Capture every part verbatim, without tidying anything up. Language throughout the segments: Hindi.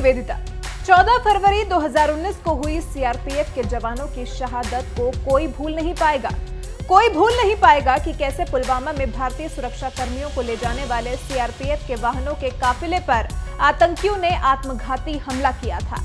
निवेदिता। चौदह फरवरी दो हज़ार उन्नीस को हुई सीआरपीएफ के जवानों की शहादत को कोई भूल नहीं पाएगा। कोई भूल नहीं पाएगा कि कैसे पुलवामा में भारतीय सुरक्षा कर्मियों को ले जाने वाले सीआरपीएफ के वाहनों के काफिले पर आतंकियों ने आत्मघाती हमला किया था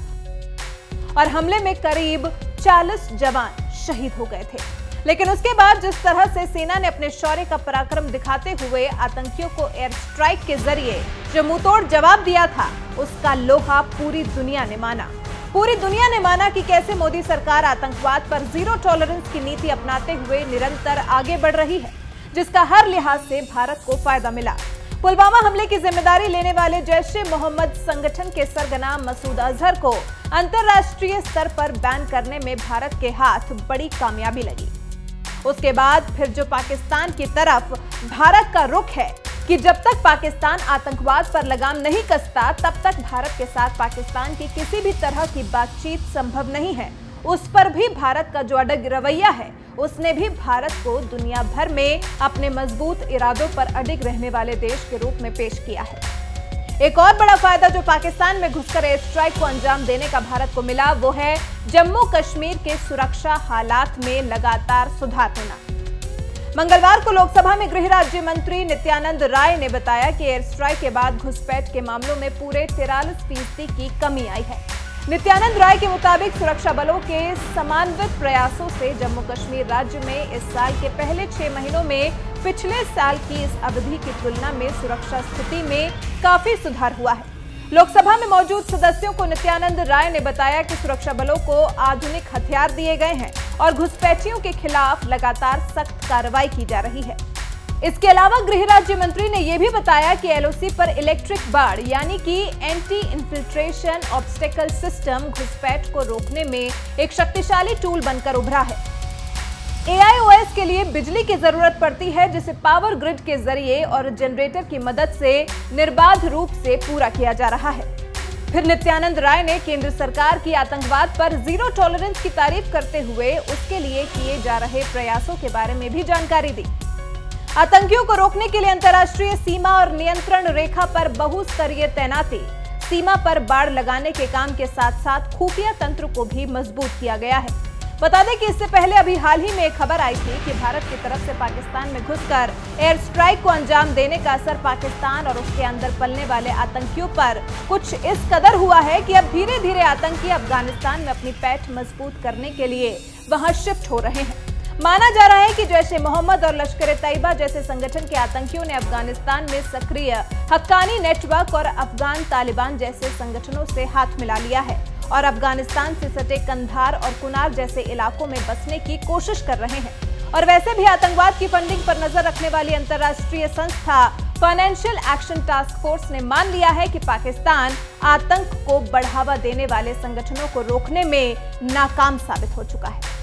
और हमले में करीब चालीस जवान शहीद हो गए थे। लेकिन उसके बाद जिस तरह से सेना ने अपने शौर्य का पराक्रम दिखाते हुए आतंकियों को एयर स्ट्राइक के जरिए जो मुंहतोड़ जवाब दिया था, उसका लोहा पूरी दुनिया ने माना। पूरी दुनिया ने माना कि कैसे मोदी सरकार आतंकवाद पर जीरो टॉलरेंस की नीति अपनाते हुए निरंतर आगे बढ़ रही है, जिसका हर लिहाज से भारत को फायदा मिला। पुलवामा हमले की जिम्मेदारी लेने वाले जैश-ए-मोहम्मद संगठन के सरगना मसूद अजहर को अंतर्राष्ट्रीय स्तर पर बैन करने में भारत के हाथ बड़ी कामयाबी लगी। उसके बाद फिर जो पाकिस्तान की तरफ भारत का रुख है कि जब तक पाकिस्तान आतंकवाद पर लगाम नहीं कसता, तब तक भारत के साथ पाकिस्तान की किसी भी तरह की बातचीत संभव नहीं है। उस पर भी भारत का जो अड़ग रवैया है, उसने भी भारत को दुनिया भर में अपने मजबूत इरादों पर अडिग रहने वाले देश के रूप में पेश किया है। एक और बड़ा फायदा जो पाकिस्तान में घुसकर एयर स्ट्राइक को अंजाम देने का भारत को मिला, वो है जम्मू कश्मीर के सुरक्षा हालात में लगातार सुधार होना। मंगलवार को लोकसभा में गृह राज्य मंत्री नित्यानंद राय ने बताया कि एयर स्ट्राइक के बाद घुसपैठ के मामलों में पूरे तिरालीस फीसदी की कमी आई है। नित्यानंद राय के मुताबिक सुरक्षा बलों के समन्वित प्रयासों से जम्मू कश्मीर राज्य में इस साल के पहले छह महीनों में पिछले साल की इस अवधि की तुलना में सुरक्षा स्थिति में काफी सुधार हुआ है। लोकसभा में मौजूद सदस्यों को नित्यानंद राय ने बताया कि सुरक्षा बलों को आधुनिक हथियार दिए गए हैं और घुसपैठियों के खिलाफ लगातार सख्त कार्रवाई की जा रही है। इसके अलावा गृह राज्य मंत्री ने यह भी बताया कि एलओसी पर इलेक्ट्रिक बाड़ यानी कि एंटी इन्फिल्ट्रेशन ऑब्स्टेकल सिस्टम घुसपैठ को रोकने में एक शक्तिशाली टूल बनकर उभरा है। एआईओएस के लिए बिजली की जरूरत पड़ती है, जिसे पावर ग्रिड के जरिए और जनरेटर की मदद से निर्बाध रूप से पूरा किया जा रहा है। फिर नित्यानंद राय ने केंद्र सरकार की आतंकवाद पर जीरो टॉलरेंस की तारीफ करते हुए उसके लिए किए जा रहे प्रयासों के बारे में भी जानकारी दी। आतंकियों को रोकने के लिए अंतर्राष्ट्रीय सीमा और नियंत्रण रेखा पर बहुस्तरीय तैनाती, सीमा पर बाड़ लगाने के काम के साथ साथ खुफिया तंत्र को भी मजबूत किया गया है। बता दें कि इससे पहले अभी हाल ही में एक खबर आई थी कि भारत की तरफ से पाकिस्तान में घुसकर एयर स्ट्राइक को अंजाम देने का असर पाकिस्तान और उसके अंदर पलने वाले आतंकियों पर कुछ इस कदर हुआ है कि अब धीरे धीरे आतंकी अफगानिस्तान में अपनी पैठ मजबूत करने के लिए वहां शिफ्ट हो रहे हैं। माना जा रहा है कि जैश-ए-मोहम्मद और लश्कर तैयबा जैसे संगठन के आतंकियों ने अफगानिस्तान में सक्रिय हक्कानी नेटवर्क और अफगान तालिबान जैसे संगठनों से हाथ मिला लिया है और अफगानिस्तान से सटे कंधार और कुनार जैसे इलाकों में बसने की कोशिश कर रहे हैं। और वैसे भी आतंकवाद की फंडिंग पर नजर रखने वाली अंतर्राष्ट्रीय संस्था फाइनेंशियल एक्शन टास्क फोर्स ने मान लिया है कि पाकिस्तान आतंक को बढ़ावा देने वाले संगठनों को रोकने में नाकाम साबित हो चुका है।